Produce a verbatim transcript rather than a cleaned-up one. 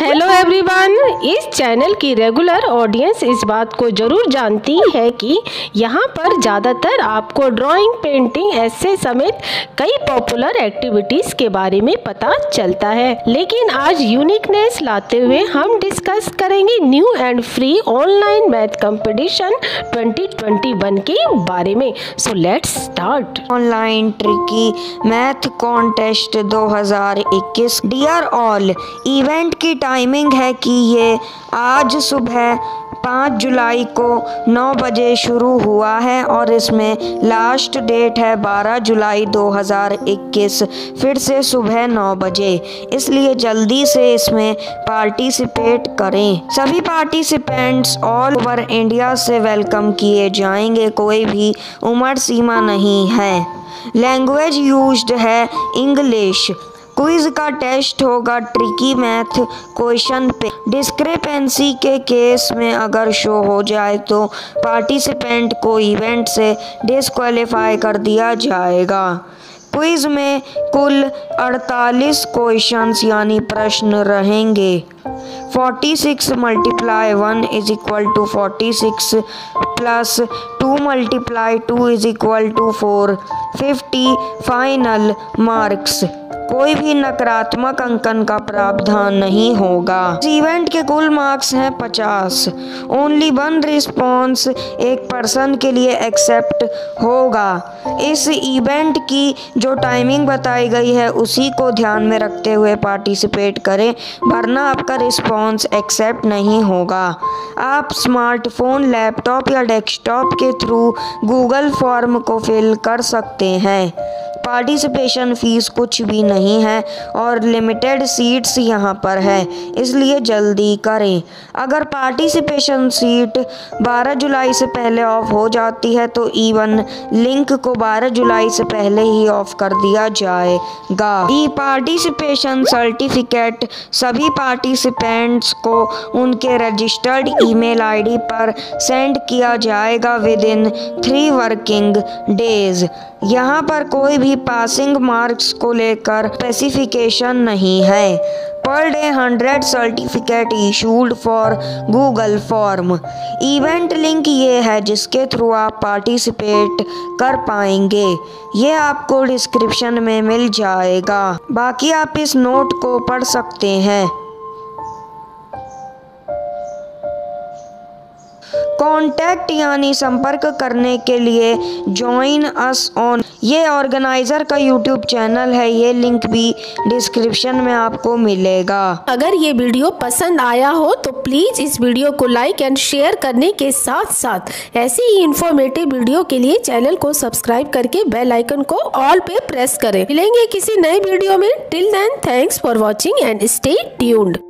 Hello everyone, इस channel की regular audience इस बात को ज़रूर जानती है कि यहाँ पर ज़्यादातर आपको ड्राइंग, पेंटिंग, ऐसे समेत कई पॉपुलर एक्टिविटीज़ के बारे में पता चलता है। लेकिन आज यूनिकनेस लाते हुए हम डिस्कस करेंगे new and free online math competition twenty twenty one के बारे में। So let's start. Online tricky math contest दो हज़ार इक्कीस। डियर ऑल, इवेंट की टाइमिंग है कि ये आज सुबह पाँच जुलाई को नौ बजे शुरू हुआ है और इसमें लास्ट डेट है बारह जुलाई दो हज़ार इक्कीस, फिर से सुबह नौ बजे। इसलिए जल्दी से इसमें पार्टिसिपेट करें। सभी पार्टिसिपेंट्स ऑल ओवर इंडिया से वेलकम किए जाएंगे। कोई भी उम्र सीमा नहीं है। लैंग्वेज यूज्ड है इंग्लिश। क्विज का टेस्ट होगा ट्रिकी मैथ क्वेश्चन पे। डिस्क्रिपेंसी के केस में अगर शो हो जाए तो पार्टिसिपेंट को इवेंट से डिस्क्वालीफाई कर दिया जाएगा। क्विज में कुल अड़तालीस क्वेश्चंस यानी प्रश्न रहेंगे। छियालीस multiply one is equal to छियालीस plus two multiply two is equal to four. Fifty final marks. कोई भी नकारात्मक अंकन का प्रावधान नहीं होगा। इवेंट के कुल मार्क्स हैं पचास। ओनली वन रिस्पॉन्स एक पर्सन के लिए एक्सेप्ट होगा। इस इवेंट की जो टाइमिंग बताई गई है उसी को ध्यान में रखते हुए पार्टिसिपेट करें, वरना आपका रिस्पॉन्स एक्सेप्ट नहीं होगा। आप स्मार्टफोन, लैपटॉप या डेस्कटॉप के थ्रू गूगल फॉर्म को फिल कर सकते हैं। पार्टिसिपेशन फीस कुछ भी नहीं है और लिमिटेड सीट्स यहाँ पर है, इसलिए जल्दी करें। अगर पार्टिसिपेशन सीट बारह जुलाई से पहले ऑफ हो जाती है तो इवन लिंक को बारह जुलाई से पहले ही ऑफ कर दिया जाएगा। ई पार्टिसिपेशन सर्टिफिकेट सभी पार्टिसिपेंट्स को उनके रजिस्टर्ड ईमेल आईडी पर सेंड किया जाएगा within three working days. यहाँ पर कोई भी पासिंग मार्क्स को लेकर स्पेसिफिकेशन नहीं है। Per day hundred certificate issued for Google form. Event link ये है जिसके थ्रू आप पार्टिसिपेट कर पाएंगे। ये आपको डिस्क्रिप्शन में मिल जाएगा। बाकी आप इस नोट को पढ़ सकते हैं। कॉन्टैक्ट यानी संपर्क करने के लिए ज्वाइन अस ऑन, ये ऑर्गेनाइजर का यूट्यूब चैनल है। ये लिंक भी डिस्क्रिप्शन में आपको मिलेगा। अगर ये वीडियो पसंद आया हो तो प्लीज़ इस वीडियो को लाइक एंड शेयर करने के साथ साथ ऐसी ही इंफॉर्मेटिव वीडियो के लिए चैनल को सब्सक्राइब करके बेल आइकन को ऑल पे प्रेस करें। मिलेंगे किसी नए वीडियो में। Till then, thanks for watching and stay tuned.